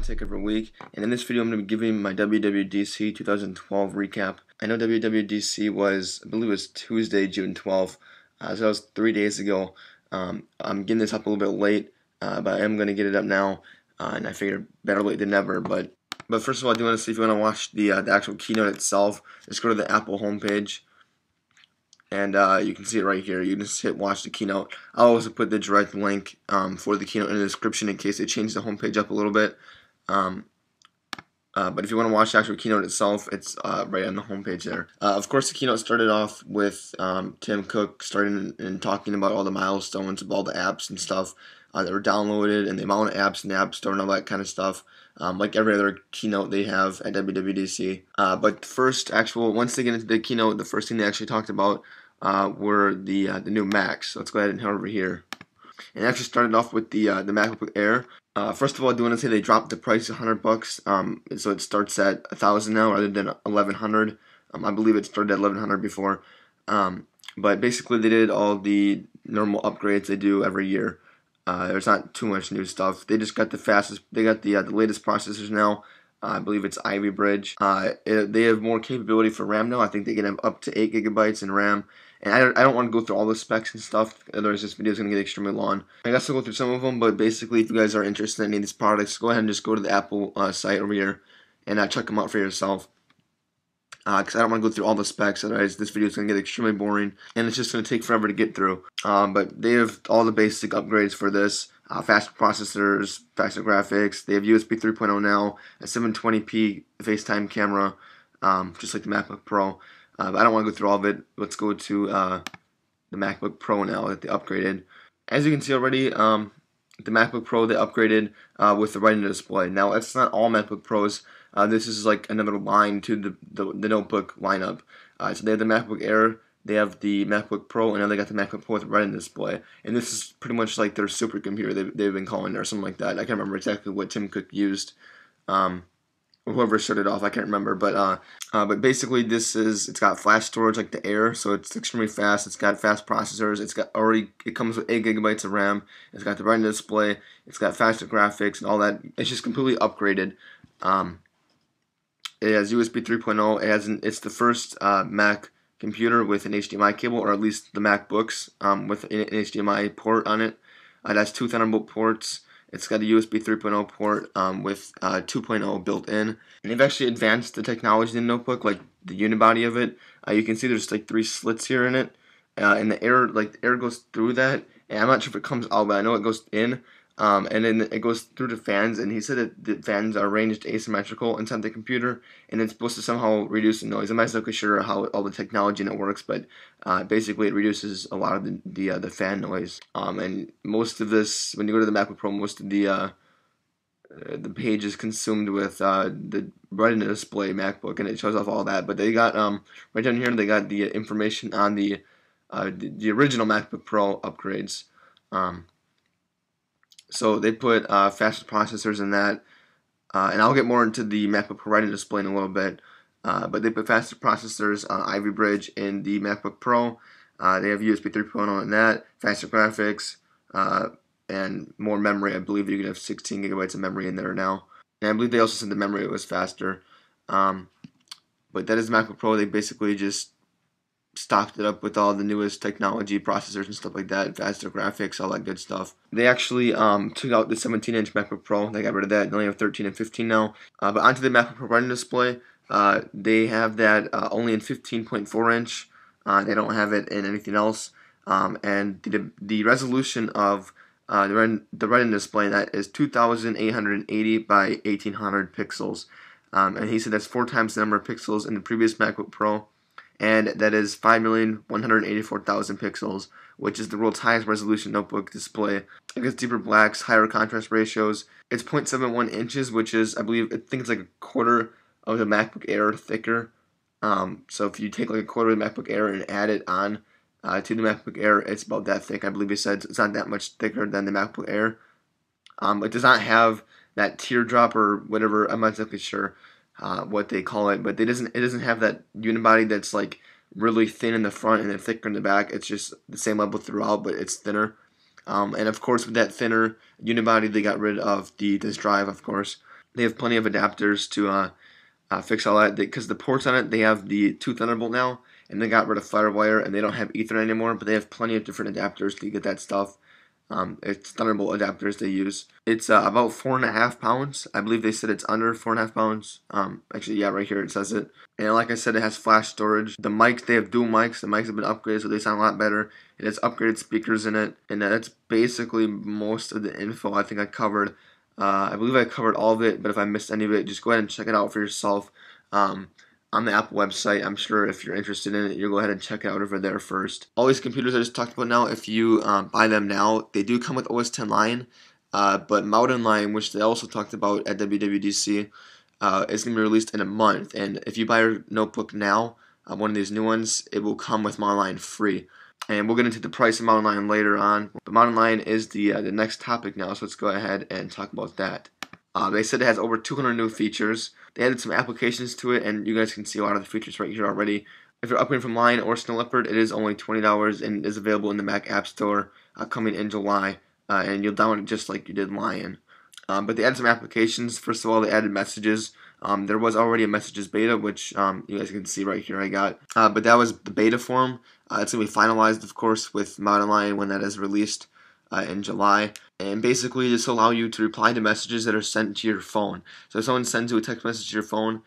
iTechEveryWeek, and in this video I'm going to be giving my WWDC 2012 recap. I know WWDC was, I believe it was Tuesday, June 12th, so that was 3 days ago. I'm getting this up a little bit late, but I am going to get it up now, and I figure better late than never. But first of all, I do want to see if you want to watch the actual keynote itself. Just go to the Apple homepage, and you can see it right here. You can just hit watch the keynote. I'll also put the direct link for the keynote in the description in case they change the homepage up a little bit. But if you want to watch the actual keynote itself, it's right on the homepage there. Of course, the keynote started off with Tim Cook starting and talking about all the milestones of all the apps and stuff that were downloaded and the amount of apps in the App Store and all that kind of stuff. Like every other keynote they have at WWDC. But first, once they get into the keynote, the first thing they actually talked about were the new Macs. So let's go ahead and head over here. And it actually started off with the MacBook Air. First of all, I do want to say they dropped the price $100. So it starts at $1,000 now rather than $1,100. I believe it started at $1,100 before. But basically, they did all the normal upgrades they do every year. There's not too much new stuff. They just got the fastest. They got the latest processors now. I believe it's Ivy Bridge. They have more capability for RAM now. I think they can have up to 8 GB in RAM. And I don't want to go through all the specs and stuff. Otherwise, this video is going to get extremely long. I guess I'll go through some of them. But basically, if you guys are interested in any of these products, go ahead and just go to the Apple site over here and check them out for yourself. Because I don't want to go through all the specs, otherwise this video is going to get extremely boring, and it's just going to take forever to get through. But they have all the basic upgrades for this, faster processors, faster graphics. They have USB 3.0 now, a 720p FaceTime camera, just like the MacBook Pro. But I don't want to go through all of it. Let's go to the MacBook Pro now that they upgraded. As you can see already, the MacBook Pro they upgraded with the Retina display. Now, it's not all MacBook Pros. This is like another line to the notebook lineup. So they have the MacBook Air, they have the MacBook Pro, and now they got the MacBook Pro with Retina display. And this is pretty much like their supercomputer they've been calling it or something like that. I can't remember exactly what Tim Cook used, whoever started off. I can't remember, but basically it's got flash storage like the Air, so it's extremely fast. It's got fast processors. It comes with 8 GB of RAM. It's got the Retina display. It's got faster graphics and all that. It's just completely upgraded. It has USB 3.0. It's the first Mac computer with an HDMI cable, or at least the MacBooks with an HDMI port on it. That's 2 Thunderbolt ports. It's got a USB 3.0 port with 2.0 built in. And they've actually advanced the technology in the notebook, like the unibody of it. You can see there's like 3 slits here in it, and the air goes through that. And I'm not sure if it comes out, but I know it goes in. And then it goes through the fans, and he said that the fans are arranged asymmetrical inside the computer, and it's supposed to somehow reduce the noise. I'm not exactly sure how all the technology in it works, but basically it reduces a lot of the fan noise. And most of this, when you go to the MacBook Pro, most of the page is consumed with the Retina display MacBook, and it shows off all that. But they got right down here, they got the information on the original MacBook Pro upgrades. So they put faster processors in that, and I'll get more into the MacBook Pro Retina display in a little bit, but they put faster processors on Ivy Bridge in the MacBook Pro. They have USB 3.0 in that, faster graphics, and more memory. I believe you can have 16 GB of memory in there now, and I believe they also said the memory was faster, but that is MacBook Pro. They basically just stocked it up with all the newest technology, processors and stuff like that, faster graphics, all that good stuff. They actually took out the 17-inch MacBook Pro. They got rid of that. They only have 13 and 15 now. But onto the MacBook Pro Retina display, they have that only in 15.4-inch. They don't have it in anything else. And the resolution of the Retina display, that is 2,880 by 1,800 pixels. And he said that's 4 times the number of pixels in the previous MacBook Pro. And that is 5,184,000 pixels, which is the world's highest resolution notebook display. It gets deeper blacks, higher contrast ratios. It's 0.71 inches, which is, I think it's like a quarter of the MacBook Air thicker. So if you take like a quarter of the MacBook Air and add it on to the MacBook Air, it's about that thick. I believe he said it's not that much thicker than the MacBook Air. It does not have that teardrop or whatever, I'm not exactly sure what they call it, but it doesn't have that unibody that's like really thin in the front and then thicker in the back. It's just the same level throughout, but it's thinner. And of course, with that thinner unibody, they got rid of the disk drive, of course. They have plenty of adapters to fix all that, because the ports on it, they have the 2 Thunderbolt now, and they got rid of Firewire, and they don't have Ethernet anymore, but they have plenty of different adapters to get that stuff. It's Thunderbolt adapters they use. It's about 4.5 pounds. I believe they said it's under 4.5 pounds. Actually, yeah, right here it says it. And like I said, it has flash storage. The mics, they have dual mics. The mics have been upgraded, so they sound a lot better. It has upgraded speakers in it. And that's basically most of the info I think I covered. I believe I covered all of it, but if I missed any of it, just go ahead and check it out for yourself on the Apple website. I'm sure if you're interested in it, you'll go ahead and check it out over there first. All these computers I just talked about now, if you buy them now, they do come with OS X Lion, but Mountain Lion, which they also talked about at WWDC, is going to be released in a month. And if you buy your notebook now, one of these new ones, it will come with Mountain Lion free. And we'll get into the price of Mountain Lion later on. But Mountain Lion is the next topic now, so let's go ahead and talk about that. They said it has over 200 new features. They added some applications to it, and you guys can see a lot of the features right here already. If you're upgrading from Lion or Snow Leopard, it is only $20 and is available in the Mac App Store coming in July. And you'll download it just like you did Lion. But they added some applications. First of all, they added messages. There was already a messages beta, which you guys can see right here I got. But that was the beta form. It's going to be finalized, of course, with Mountain Lion when that is released in July. And basically, this will allow you to reply to messages that are sent to your phone. So if someone sends you a text message to your phone,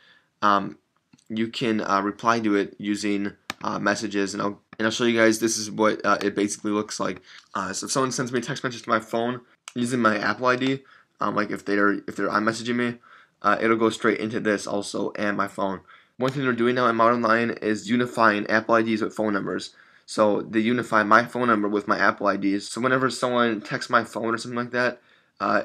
you can reply to it using messages. And I'll show you guys, this is what it basically looks like. So if someone sends me a text message to my phone using my Apple ID, like if they're iMessaging me, it'll go straight into this also and my phone. One thing they're doing now in Mountain Lion is unifying Apple IDs with phone numbers. So they unify my phone number with my Apple IDs. So whenever someone texts my phone or something like that,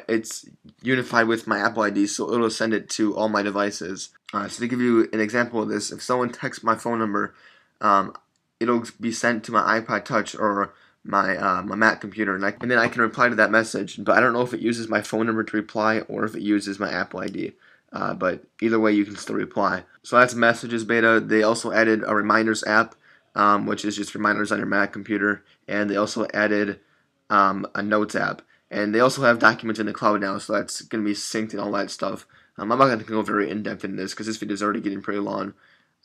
it's unified with my Apple ID, so it'll send it to all my devices. So to give you an example of this, if someone texts my phone number, it'll be sent to my iPod Touch or my Mac computer, and then I can reply to that message. But I don't know if it uses my phone number to reply or if it uses my Apple ID. But either way, you can still reply. So that's Messages Beta. They also added a Reminders app, which is just reminders on your Mac computer. And they also added a Notes app. And they also have documents in the cloud now, so that's going to be synced and all that stuff. I'm not going to go very in-depth in this because this video is already getting pretty long.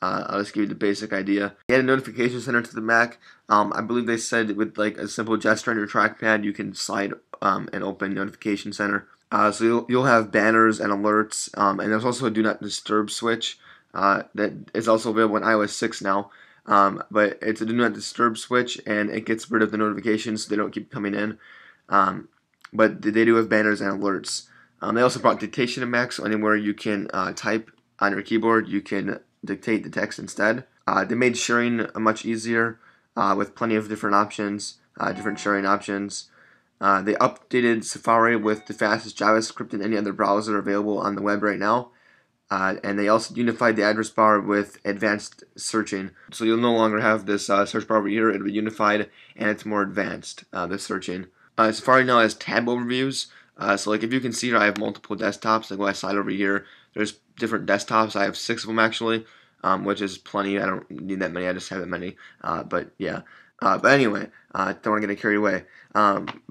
I'll just give you the basic idea. They added a Notification Center to the Mac. I believe they said with like a simple gesture on your trackpad, you can slide and open Notification Center. So you'll have banners and alerts, and there's also a Do Not Disturb switch that is also available in iOS 6 now. But it's a Do Not Disturb switch, and it gets rid of the notifications so they don't keep coming in. But they do have banners and alerts. They also brought dictation to Mac, so anywhere you can type on your keyboard, you can dictate the text instead. They made sharing much easier with plenty of different options, different sharing options. They updated Safari with the fastest JavaScript in any other browser available on the web right now. And they also unified the address bar with advanced searching. So you'll no longer have this search bar over here. It'll be unified and it's more advanced, the searching. Safari now has tab overviews. So like if you can see here, I have multiple desktops. Like when I slide over here, there's different desktops. I have 6 of them actually, which is plenty. I don't need that many. I just have that many. But yeah. But anyway, don't want to get carried away.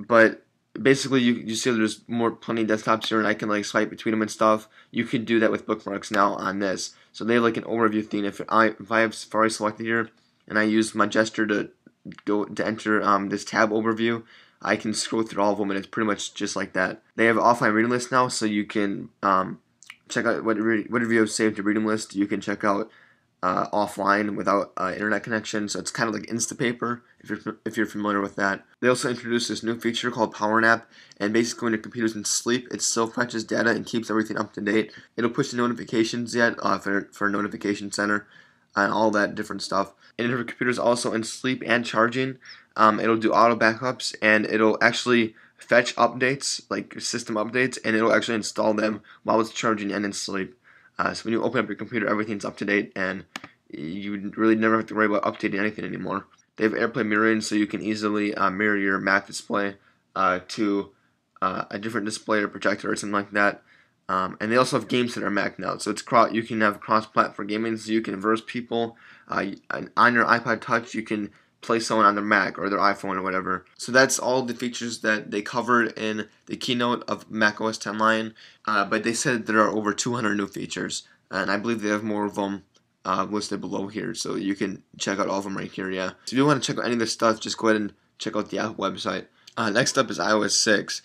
But basically, you see there's plenty of desktops here, and I can like swipe between them and stuff. You could do that with bookmarks now on this. So they have like an overview thing. If I have Safari selected here, and I use my gesture to go to enter this tab overview, I can scroll through all of them, and it's pretty much just like that. They have offline reading list now, so you can check out whatever you have saved to reading list. You can check out offline without internet connection, so it's kind of like Instapaper if you're familiar with that. They also introduced this new feature called PowerNap, and basically when your computer's in sleep, it still fetches data and keeps everything up to date. It'll push the notifications yet for Notification Center and all that different stuff. And if your computer's also in sleep and charging, it'll do auto backups, and it'll actually fetch updates, like system updates, and it'll actually install them while it's charging and in sleep. So when you open up your computer, everything's up to date, and you really never have to worry about updating anything anymore. They have AirPlay mirroring, so you can easily mirror your Mac display to a different display or projector or something like that. And they also have Game Center Mac now, so it's you can have cross-platform gaming, so you can verse people. On your iPod Touch, you can play someone on their Mac or their iPhone or whatever. So that's all the features that they covered in the keynote of Mac OS X Lion, but they said there are over 200 new features, and I believe they have more of them listed below here, so you can check out all of them right here, yeah. So if you want to check out any of this stuff, just go ahead and check out the Apple website. Next up is iOS 6.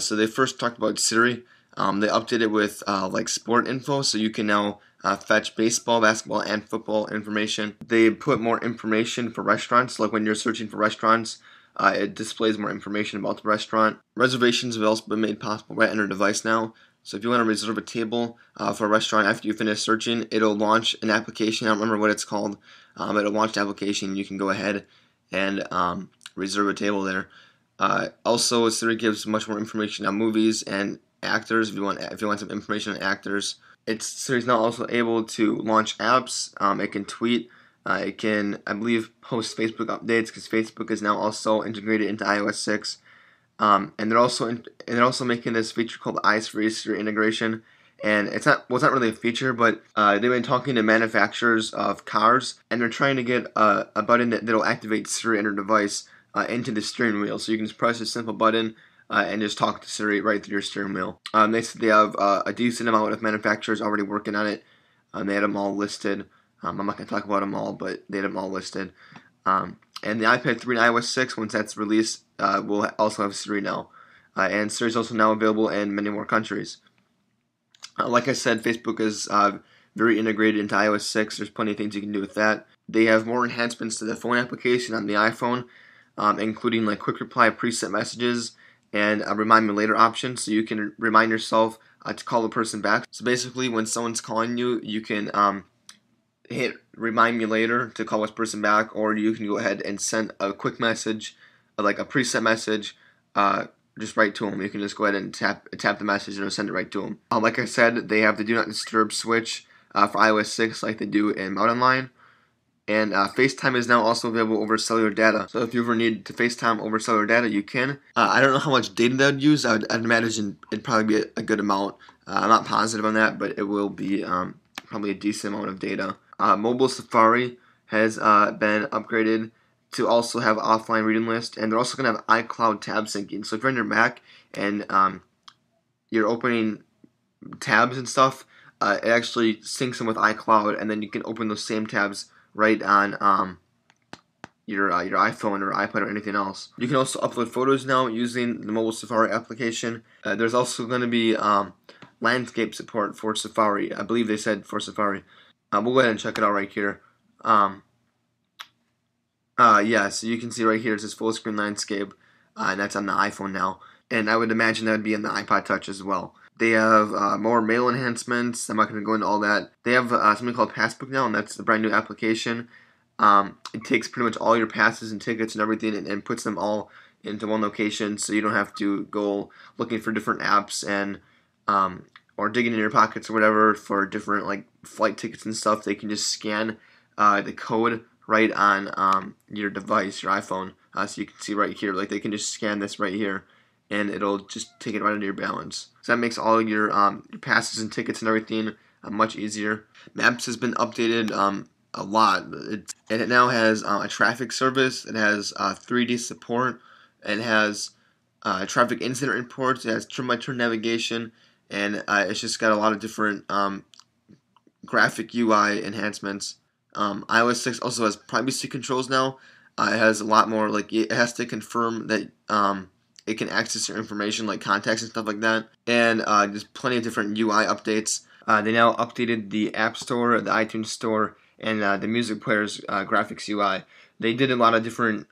So they first talked about Siri. They updated it with like sport info, so you can now fetch baseball, basketball, and football information. They put more information for restaurants, like when you're searching for restaurants, it displays more information about the restaurant. Reservations have also been made possible right on your device now. So if you want to reserve a table for a restaurant after you finish searching, it'll launch an application. I don't remember what it's called. It'll launch the application. You can go ahead and reserve a table there. Also, Siri gives much more information on movies and actors. If you want some information on actors, Siri's now also able to launch apps. It can tweet. It can, I believe, post Facebook updates because Facebook is now also integrated into iOS 6. And they're also making this feature called iSiri integration. And it's not really a feature, but they've been talking to manufacturers of cars, and they're trying to get a button that'll activate Siri on your device into the steering wheel. So you can just press a simple button and just talk to Siri right through your steering wheel. They said they have a decent amount of manufacturers already working on it. They had them all listed. I'm not going to talk about them all, but they had them all listed. And the iPad 3 and iOS 6, once that's released, will also have Siri now. And Siri is also now available in many more countries. Like I said, Facebook is very integrated into iOS 6. There's plenty of things you can do with that. They have more enhancements to the phone application on the iPhone, including like quick reply, preset messages, and a remind me later option, so you can remind yourself to call the person back. So basically, when someone's calling you, you can hit remind me later to call this person back, or you can go ahead and send a quick message, like a preset message, just right to them. You can just go ahead and tap the message and send it right to them. Like I said, they have the Do Not Disturb switch for iOS 6 like they do in Mountain Lion. And FaceTime is now also available over cellular data. So if you ever need to FaceTime over cellular data, you can. I don't know how much data that would use. I'd imagine it'd probably be a good amount. I'm not positive on that, but it will be probably a decent amount of data. Mobile Safari has been upgraded to also have offline reading list, and they're also going to have iCloud tab syncing. So if you're on your Mac and you're opening tabs and stuff, it actually syncs them with iCloud, and then you can open those same tabs right on your iPhone or iPad or anything else. You can also upload photos now using the mobile Safari application. There's also going to be landscape support for Safari. I believe they said for Safari. We'll go ahead and check it out right here. Yeah, so you can see right here it says full screen landscape, and that's on the iPhone now. And I would imagine that would be in the iPod Touch as well. They have more mail enhancements. I'm not going to go into all that. They have something called Passbook now, and that's a brand new application. It takes pretty much all your passes and tickets and everything and puts them all into one location, so you don't have to go looking for different apps and or digging in your pockets or whatever for different like flight tickets and stuff. They can just scan the code right on your device, your iPhone. So you can see right here, like they can just scan this right here, and it'll just take it right into your balance. So that makes all your passes and tickets and everything much easier. Maps has been updated a lot. It now has a traffic service. It has 3D support. It has traffic incident reports. It has turn-by-turn navigation. And it's just got a lot of different graphic UI enhancements. iOS 6 also has privacy controls now. It has a lot more, like it has to confirm that it can access your information like contacts and stuff like that. And there's plenty of different UI updates. They now updated the App Store, the iTunes Store, and the music player's graphics UI. They did a lot of different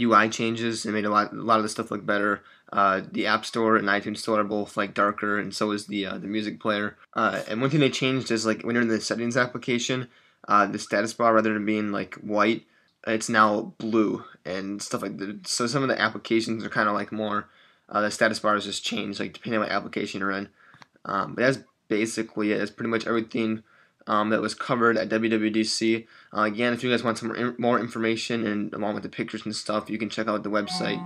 UI changes and made a lot of the stuff look better. The App Store and iTunes Store are both like darker, and so is the music player. And one thing they changed is like when you're in the settings application, the status bar, rather than being like white, it's now blue and stuff like that. So some of the applications are kind of like more, the status bar is just changed, like depending on what application you're in. But that's basically it. It's pretty much everything that was covered at WWDC. Again, if you guys want some more information and along with the pictures and stuff, you can check out the website.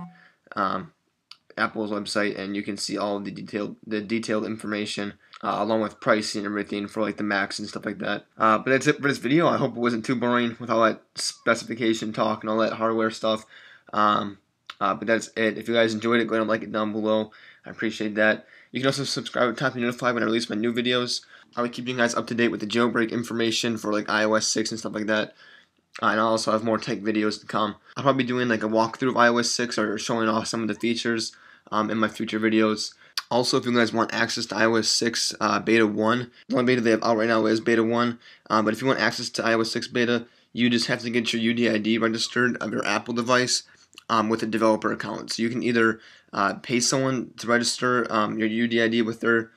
Apple's website, and you can see all of the detailed information along with pricing and everything for like the Macs and stuff like that. But that's it for this video. I hope it wasn't too boring with all that specification talk and all that hardware stuff. But that's it. If you guys enjoyed it, go ahead and like it down below. I appreciate that. You can also subscribe at the top and notify when I release my new videos. I'll be keeping you guys up to date with the jailbreak information for like iOS 6 and stuff like that. And I'll also have more tech videos to come. I'll probably be doing like a walkthrough of iOS 6 or showing off some of the features in my future videos. Also, if you guys want access to iOS 6 Beta 1, the only beta they have out right now is Beta 1. But if you want access to iOS 6 Beta, you just have to get your UDID registered of your Apple device with a developer account. So you can either pay someone to register your UDID with their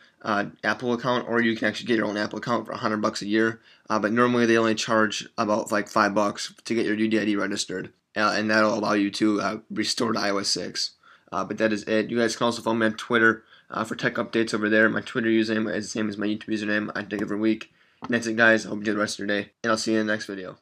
Apple account, or you can actually get your own Apple account for $100 a year. But normally they only charge about like $5 to get your UDID registered, and that'll allow you to restore to iOS 6. But that is it. You guys can also follow me on Twitter for tech updates over there. My Twitter username is the same as my YouTube username, iTechEveryWeek. And that's it, guys. I hope you enjoy the rest of your day, and I'll see you in the next video.